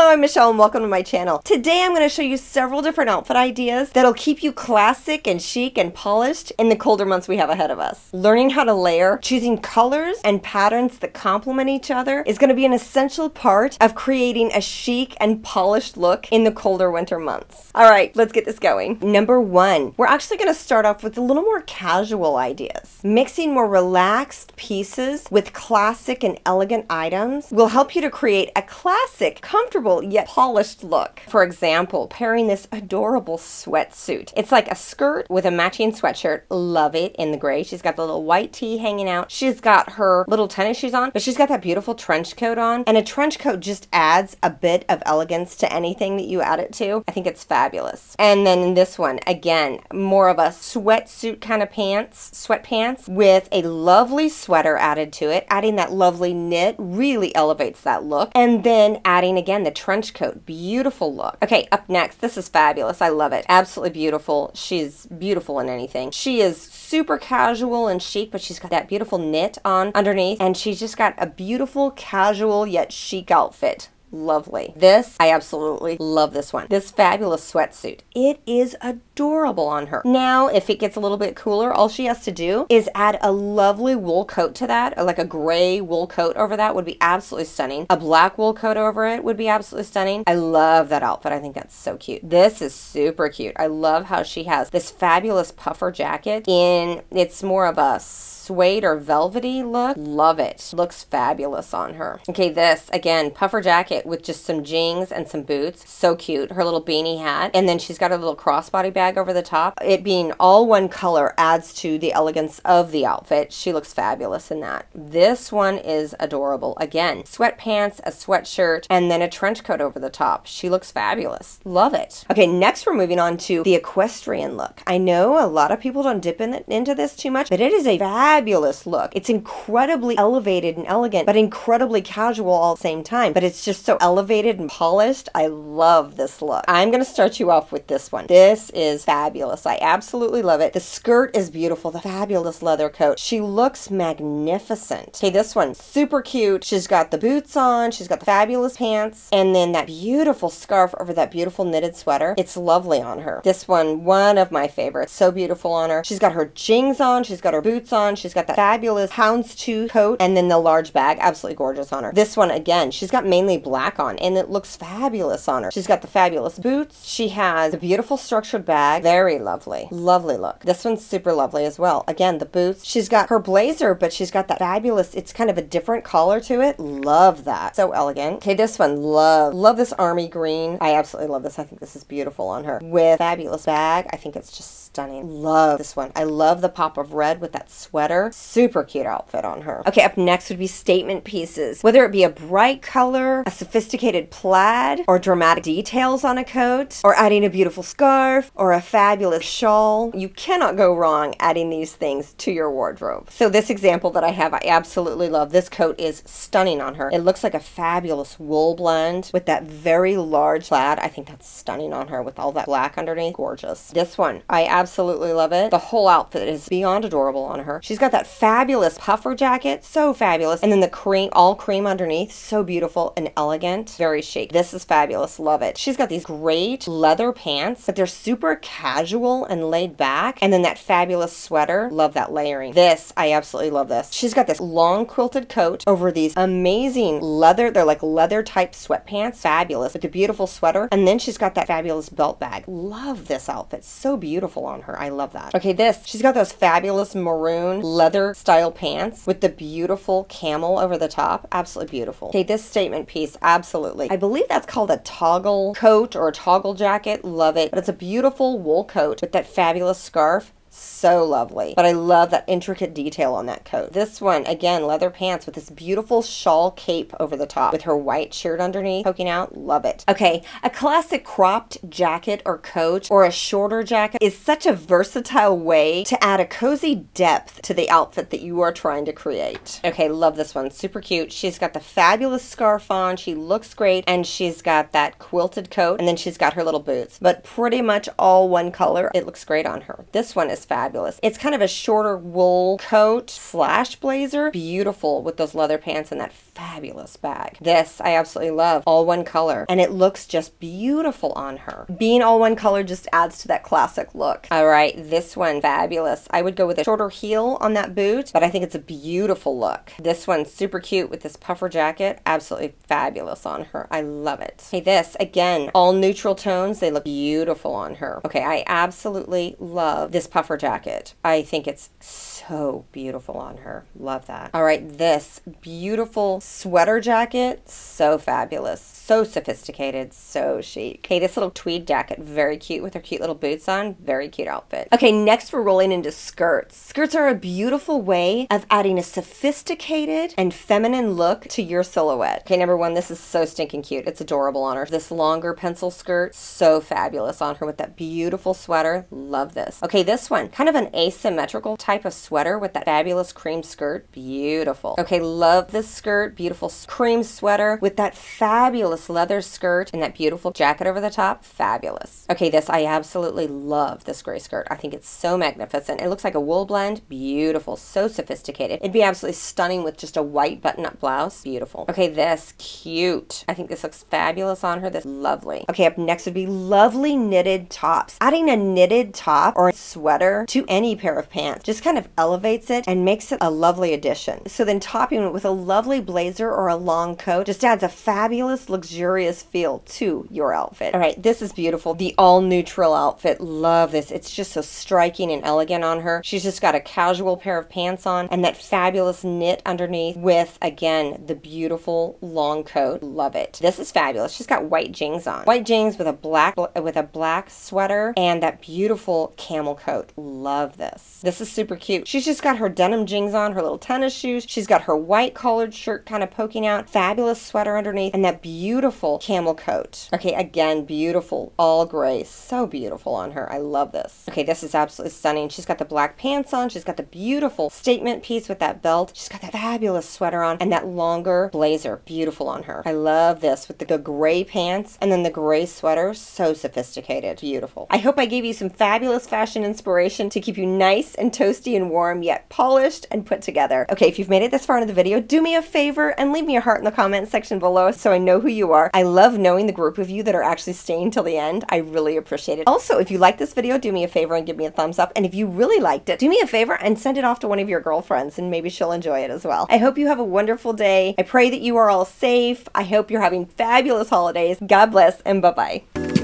Hello, I'm Michelle and welcome to my channel. Today I'm going to show you several different outfit ideas that'll keep you classic and chic and polished in the colder months we have ahead of us. Learning how to layer, choosing colors and patterns that complement each other is going to be an essential part of creating a chic and polished look in the colder winter months. Alright, let's get this going. Number one, we're actually going to start off with a little more casual ideas. Mixing more relaxed pieces with classic and elegant items will help you to create a classic, comfortable, yet polished look. For example, pairing this adorable sweatsuit. It's like a skirt with a matching sweatshirt. Love it in the gray. She's got the little white tee hanging out. She's got her little tennis shoes on, but she's got that beautiful trench coat on. And a trench coat just adds a bit of elegance to anything that you add it to. I think it's fabulous. And then in this one, again, more of a sweatsuit kind of pants, sweatpants, with a lovely sweater added to it. Adding that lovely knit really elevates that look. And then adding again, the trench coat, beautiful look. Okay, up next, this is fabulous. I love it. Absolutely beautiful. She's beautiful in anything. She is super casual and chic, but she's got that beautiful knit on underneath, and she's just got a beautiful, casual, yet chic outfit. Lovely. This, I absolutely love this one. This fabulous sweatsuit. It is adorable on her. Now, if it gets a little bit cooler, all she has to do is add a lovely wool coat to that, or like a gray wool coat over that would be absolutely stunning. A black wool coat over it would be absolutely stunning. I love that outfit. I think that's so cute. This is super cute. I love how she has this fabulous puffer jacket in, it's more of a suede or velvety look. Love it. Looks fabulous on her. Okay, this, again, puffer jacket with just some jeans and some boots. So cute. Her little beanie hat. And then she's got a little crossbody bag over the top. It being all one color adds to the elegance of the outfit. She looks fabulous in that. This one is adorable. Again, sweatpants, a sweatshirt, and then a trench coat over the top. She looks fabulous. Love it. Okay, next we're moving on to the equestrian look. I know a lot of people don't dip into this too much, but it is a fabulous look. It's incredibly elevated and elegant, but incredibly casual all at the same time. But it's just so elevated and polished. I love this look. I'm going to start you off with this one. This is fabulous. I absolutely love it. The skirt is beautiful. The fabulous leather coat. She looks magnificent. Okay, this one, super cute. She's got the boots on. She's got the fabulous pants. And then that beautiful scarf over that beautiful knitted sweater. It's lovely on her. This one, one of my favorites. So beautiful on her. She's got her jeans on. She's got her boots on. She's got that fabulous houndstooth coat. And then the large bag. Absolutely gorgeous on her. This one, again, she's got mainly black on, and it looks fabulous on her. She's got the fabulous boots. She has a beautiful structured bag. Very lovely. Lovely look. This one's super lovely as well. Again, the boots. She's got her blazer, but she's got that fabulous, it's kind of a different collar to it. Love that. So elegant. Okay, this one. Love this army green. I absolutely love this. I think this is beautiful on her. With fabulous bag. I think it's just stunning. Love this one. I love the pop of red with that sweater. Super cute outfit on her. Okay, up next would be statement pieces. Whether it be a bright color, a sophisticated plaid, or dramatic details on a coat, or adding a beautiful scarf, or a fabulous shawl. You cannot go wrong adding these things to your wardrobe. So this example that I have, I absolutely love. This coat is stunning on her. It looks like a fabulous wool blend with that very large plaid. I think that's stunning on her with all that black underneath. Gorgeous. This one, I absolutely love it. The whole outfit is beyond adorable on her. She's got that fabulous puffer jacket. So fabulous. And then the cream, all cream underneath. So beautiful and elegant. Very chic. This is fabulous. Love it. She's got these great leather pants, but they're super casual and laid back. And then that fabulous sweater. Love that layering. This, I absolutely love this. She's got this long quilted coat over these amazing leather, they're like leather type sweatpants. Fabulous. With a beautiful sweater. And then she's got that fabulous belt bag. Love this outfit. So beautiful on her. I love that. Okay, this. She's got those fabulous maroon leather style pants with the beautiful camel over the top. Absolutely beautiful. Okay, this statement piece. Absolutely. I believe that's called a toggle coat or a toggle jacket. Love it. But it's a beautiful wool coat with that fabulous scarf. So lovely. But I love that intricate detail on that coat. This one, again, leather pants with this beautiful shawl cape over the top with her white shirt underneath poking out. Love it. Okay, a classic cropped jacket or coat or a shorter jacket is such a versatile way to add a cozy depth to the outfit that you are trying to create. Okay, love this one. Super cute. She's got the fabulous scarf on. She looks great. And she's got that quilted coat. And then she's got her little boots. But pretty much all one color. It looks great on her. This one is is fabulous. It's kind of a shorter wool coat slash blazer. Beautiful with those leather pants and that fabulous bag. This I absolutely love. All one color. And it looks just beautiful on her. Being all one color just adds to that classic look. All right, this one, fabulous. I would go with a shorter heel on that boot, but I think it's a beautiful look. This one's super cute with this puffer jacket. Absolutely fabulous on her. I love it. Okay, this, again, all neutral tones. They look beautiful on her. Okay, I absolutely love this puffer jacket. I think it's so beautiful on her. Love that. All right, this beautiful sweater jacket. So fabulous. So sophisticated. So chic. Okay, this little tweed jacket. Very cute with her cute little boots on. Very cute outfit. Okay, next we're rolling into skirts. Skirts are a beautiful way of adding a sophisticated and feminine look to your silhouette. Okay, number one, this is so stinking cute. It's adorable on her. This longer pencil skirt, so fabulous on her with that beautiful sweater. Love this. Okay, this one, kind of an asymmetrical type of sweater with that fabulous cream skirt. Beautiful. Okay, love this skirt. Beautiful cream sweater with that fabulous leather skirt and that beautiful jacket over the top. Fabulous. Okay, this, I absolutely love this gray skirt. I think it's so magnificent. It looks like a wool blend. Beautiful. So sophisticated. It'd be absolutely stunning with just a white button-up blouse. Beautiful. Okay, this, cute. I think this looks fabulous on her. This, lovely. Okay, up next would be lovely knitted tops. Adding a knitted top or a sweater to any pair of pants just kind of elevates it and makes it a lovely addition. So then topping it with a lovely blazer or a long coat just adds a fabulous, luxurious feel to your outfit. All right, this is beautiful. The all-neutral outfit. Love this. It's just so striking and elegant on her. She's just got a casual pair of pants on and that fabulous knit underneath with, again, the beautiful long coat. Love it. This is fabulous. She's got white jeans on. White jeans with a black sweater and that beautiful camel coat. Love this. This is super cute. She's just got her denim jeans on, her little tennis shoes. She's got her white collared shirt kind of poking out, fabulous sweater underneath, and that beautiful camel coat. Okay, again, beautiful, all gray. So beautiful on her. I love this. Okay, this is absolutely stunning. She's got the black pants on. She's got the beautiful statement piece with that belt. She's got that fabulous sweater on and that longer blazer. Beautiful on her. I love this with the gray pants and then the gray sweater. So sophisticated. Beautiful. I hope I gave you some fabulous fashion inspiration to keep you nice and toasty and warm, yet polished and put together. Okay, if you've made it this far into the video, do me a favor and leave me a heart in the comment section below so I know who you are. I love knowing the group of you that are actually staying till the end. I really appreciate it. Also, if you like this video, do me a favor and give me a thumbs up. And if you really liked it, do me a favor and send it off to one of your girlfriends and maybe she'll enjoy it as well. I hope you have a wonderful day. I pray that you are all safe. I hope you're having fabulous holidays. God bless and bye-bye.